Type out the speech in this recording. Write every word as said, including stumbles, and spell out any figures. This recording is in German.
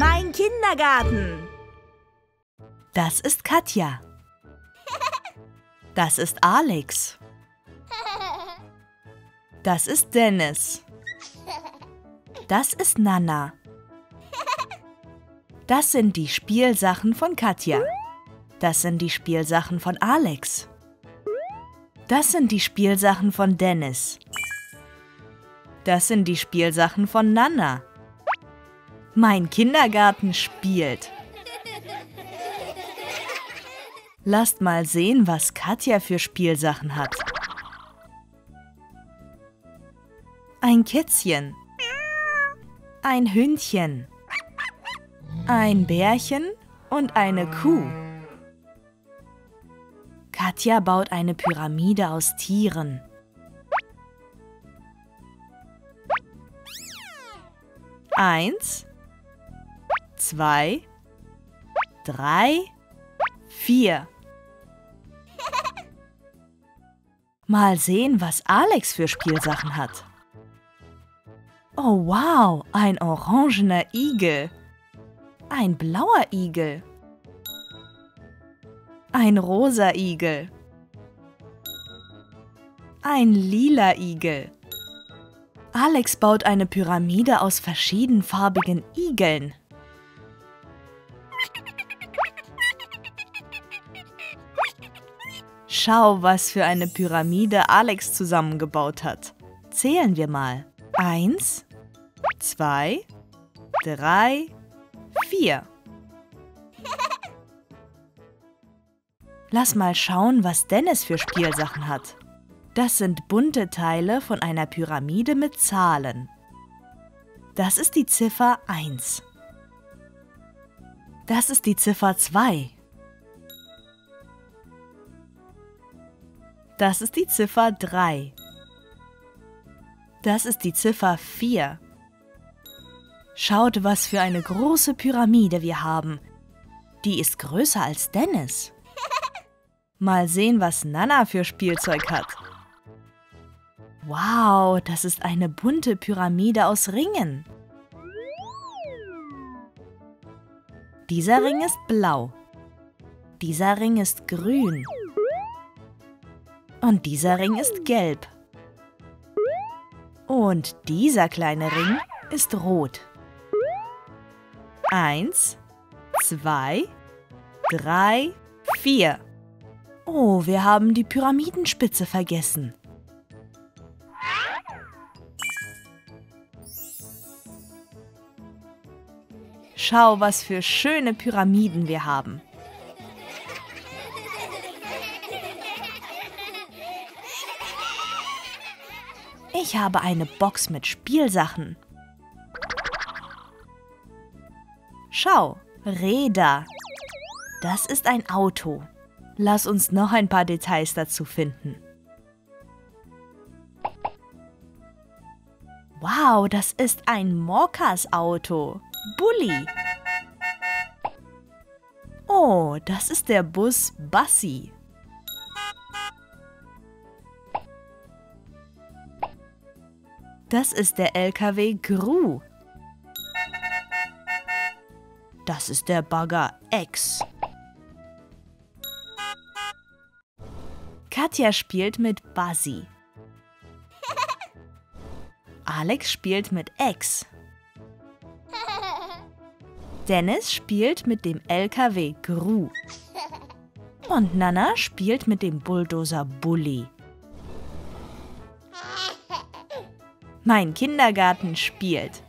mein Kindergarten. Das ist Katja. Das ist Alex. Das ist Dennis. Das ist Nana. Das sind die Spielsachen von Katja. Das sind die Spielsachen von Alex. Das sind die Spielsachen von Dennis. Das sind die Spielsachen von Nana. Mein Kindergarten spielt. Lasst mal sehen, was Katja für Spielsachen hat. Ein Kätzchen. Ein Hündchen. Ein Bärchen und eine Kuh. Katja baut eine Pyramide aus Tieren. Eins, zwei, drei, vier. Mal sehen, was Alex für Spielsachen hat. Oh wow, ein orangener Igel. Ein blauer Igel. Ein rosa Igel. Ein lila Igel. Alex baut eine Pyramide aus verschiedenfarbigen Igeln. Schau, was für eine Pyramide Alex zusammengebaut hat. Zählen wir mal. Eins, zwei, drei, vier. Lass mal schauen, was Dennis für Spielsachen hat. Das sind bunte Teile von einer Pyramide mit Zahlen. Das ist die Ziffer eins. Das ist die Ziffer zwei. Das ist die Ziffer drei. Das ist die Ziffer vier. Schaut, was für eine große Pyramide wir haben. Die ist größer als Dennis. Mal sehen, was Nana für Spielzeug hat. Wow, das ist eine bunte Pyramide aus Ringen. Dieser Ring ist blau. Dieser Ring ist grün. Und dieser Ring ist gelb. Und dieser kleine Ring ist rot. Eins, zwei, drei, vier. Oh, wir haben die Pyramidenspitze vergessen. Schau, was für schöne Pyramiden wir haben. Ich habe eine Box mit Spielsachen. Schau, Räder. Das ist ein Auto. Lass uns noch ein paar Details dazu finden. Wow, das ist ein Morkas-Auto. Bulli. Oh, das ist der Bus Bussi. Das ist der L K W Gru. Das ist der Bagger X. Katja spielt mit Bussi. Alex spielt mit X. Dennis spielt mit dem L K W Gru. Und Nana spielt mit dem Bulldozer Bulli. Mein Kindergarten spielt.